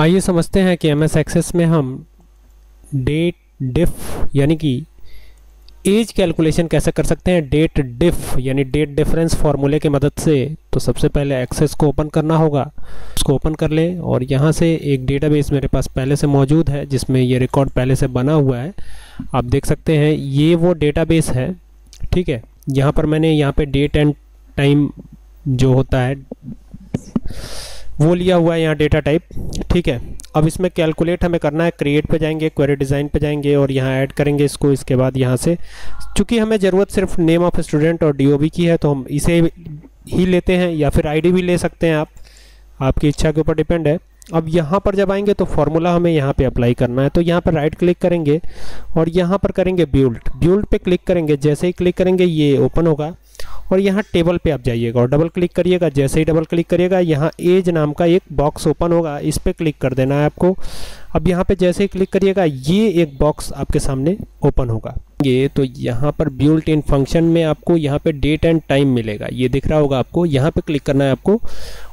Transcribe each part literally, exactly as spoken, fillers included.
आइए समझते हैं कि एम एस एक्सेस में हम डेट डिफ यानी कि एज कैलकुलेशन कैसे कर सकते हैं डेट डिफ यानी डेट डिफरेंस फार्मूले के मदद से। तो सबसे पहले एक्सेस को ओपन करना होगा, उसको ओपन कर ले और यहाँ से एक डेटाबेस मेरे पास पहले से मौजूद है जिसमें ये रिकॉर्ड पहले से बना हुआ है। आप देख सकते हैं ये वो डेटाबेस है, ठीक है। यहाँ पर मैंने यहाँ पर डेट एंड टाइम जो होता है वो लिया हुआ है यहाँ डेटा टाइप, ठीक है। अब इसमें कैलकुलेट हमें करना है, क्रिएट पे जाएंगे, क्वेरी डिज़ाइन पे जाएंगे और यहाँ ऐड करेंगे इसको। इसके बाद यहाँ से चूँकि हमें ज़रूरत सिर्फ नेम ऑफ स्टूडेंट और डीओबी की है तो हम इसे ही लेते हैं या फिर आईडी भी ले सकते हैं आप, आपकी इच्छा के ऊपर डिपेंड है। अब यहाँ पर जब आएंगे तो फार्मूला हमें यहाँ पे अप्लाई करना है, तो यहाँ पर राइट क्लिक करेंगे और यहाँ पर करेंगे बिल्ड। बिल्ड पे क्लिक करेंगे, जैसे ही क्लिक करेंगे ये ओपन होगा और यहाँ टेबल पे आप जाइएगा और डबल क्लिक करिएगा। जैसे ही डबल क्लिक करिएगा यहाँ एज नाम का एक बॉक्स ओपन होगा, इस पर क्लिक कर देना है आपको। अब यहाँ पे जैसे ही क्लिक करिएगा ये एक बॉक्स आपके सामने ओपन होगा। ये तो यहाँ पर बिल्ट इन फंक्शन में आपको यहाँ पे डेट एंड टाइम मिलेगा, ये दिख रहा होगा आपको। यहाँ पे क्लिक करना है आपको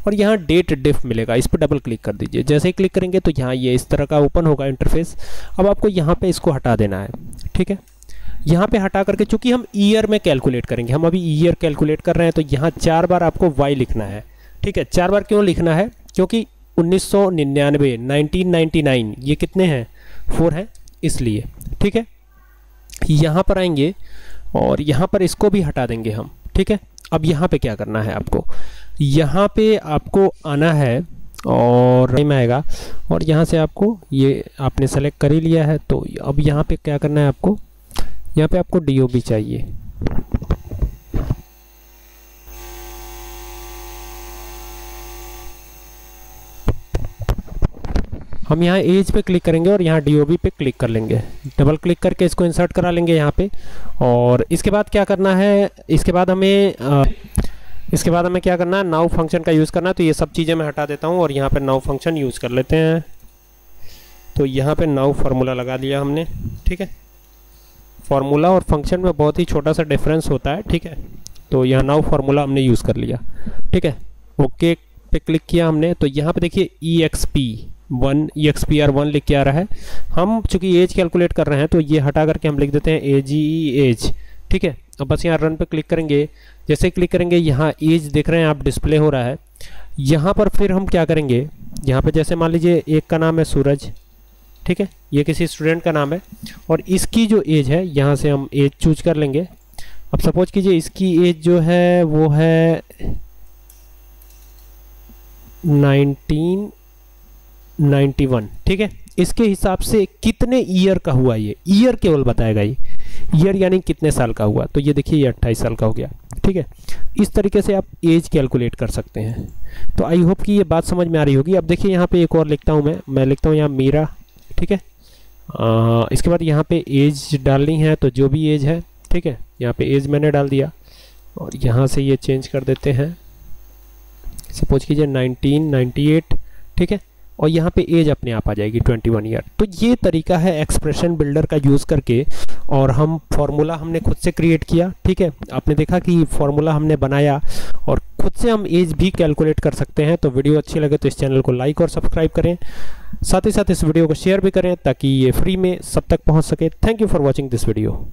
और यहाँ डेट डिफ मिलेगा, इस पर डबल क्लिक कर दीजिए। जैसे ही क्लिक करेंगे तो यहाँ ये इस तरह का ओपन होगा इंटरफेस। अब आपको यहाँ पे इसको हटा देना है, ठीक है। यहाँ पे हटा करके चूँकि हम ईयर में कैलकुलेट करेंगे, हम अभी ईयर कैलकुलेट कर रहे हैं तो यहाँ चार बार आपको वाई लिखना है, ठीक है। चार बार क्यों लिखना है, क्योंकि उन्नीस सौ निन्यानवे नाइनटीन नाइन्टी नाइन ये कितने हैं, फोर हैं, इसलिए, ठीक है। यहाँ पर आएंगे और यहाँ पर इसको भी हटा देंगे हम, ठीक है। अब यहाँ पे क्या करना है आपको, यहाँ पे आपको आना है और टाइम आएगा और यहाँ से आपको ये आपने सेलेक्ट कर ही लिया है। तो अब यहाँ पे क्या करना है आपको, यहाँ पे आपको डीओबी चाहिए, हम यहाँ एज पे क्लिक करेंगे और यहाँ डीओबी पे क्लिक कर लेंगे। डबल क्लिक करके इसको इंसर्ट करा लेंगे यहाँ पे। और इसके बाद क्या करना है, इसके बाद हमें आ, इसके बाद हमें क्या करना है, नाउ फंक्शन का यूज़ करना है। तो ये सब चीज़ें मैं हटा देता हूँ और यहाँ पे नाउ फंक्शन यूज़ कर लेते हैं। तो यहाँ पे नाउ फार्मूला लगा दिया हमने, ठीक है। फार्मूला और फंक्शन में बहुत ही छोटा सा डिफरेंस होता है, ठीक है। तो यहाँ नाउ फार्मूला हमने यूज़ कर लिया, ठीक है। ओके पे क्लिक किया हमने तो यहाँ पे देखिए E X P one E X P R one लिख के आ रहा है। हम चूँकि एज कैलकुलेट कर रहे हैं तो ये हटा करके हम लिख देते हैं ए जी ई एज, ठीक है। अब बस यहाँ रन पे क्लिक करेंगे, जैसे ही क्लिक करेंगे यहाँ एज देख रहे हैं आप डिस्प्ले हो रहा है। यहाँ पर फिर हम क्या करेंगे, यहाँ पे जैसे मान लीजिए एक का नाम है सूरज, ठीक है, ये किसी स्टूडेंट का नाम है और इसकी जो एज है यहाँ से हम एज चूज कर लेंगे। अब सपोज कीजिए इसकी एज जो है वो है नाइनटीन नाइन्टी वन, ठीक है। इसके हिसाब से कितने ईयर का हुआ, ये ईयर केवल बताएगा, ये ईयर यानी कितने साल का हुआ। तो ये देखिए ये अट्ठाईस साल का हो गया, ठीक है। इस तरीके से आप एज कैलकुलेट कर सकते हैं। तो आई होप कि ये बात समझ में आ रही होगी। अब देखिए यहाँ पे एक और लिखता हूँ मैं मैं लिखता हूँ यहाँ मीरा, ठीक है। आ, इसके बाद यहाँ पे एज डालनी है तो जो भी एज है, ठीक है, यहाँ पे एज मैंने डाल दिया और यहाँ से ये चेंज कर देते हैं, सपोज कीजिए नाइनटीन नाइन्टी एट, ठीक है। और यहाँ पे एज अपने आप आ जाएगी इक्कीस ईयर। तो ये तरीका है एक्सप्रेशन बिल्डर का यूज़ करके, और हम फार्मूला हमने खुद से क्रिएट किया, ठीक है। आपने देखा कि फार्मूला हमने बनाया और खुद से हम एज भी कैलकुलेट कर सकते हैं। तो वीडियो अच्छी लगे तो इस चैनल को लाइक और सब्सक्राइब करें, साथ ही साथ इस वीडियो को शेयर भी करें ताकि ये फ्री में सब तक पहुँच सके। Thank you for watching this video.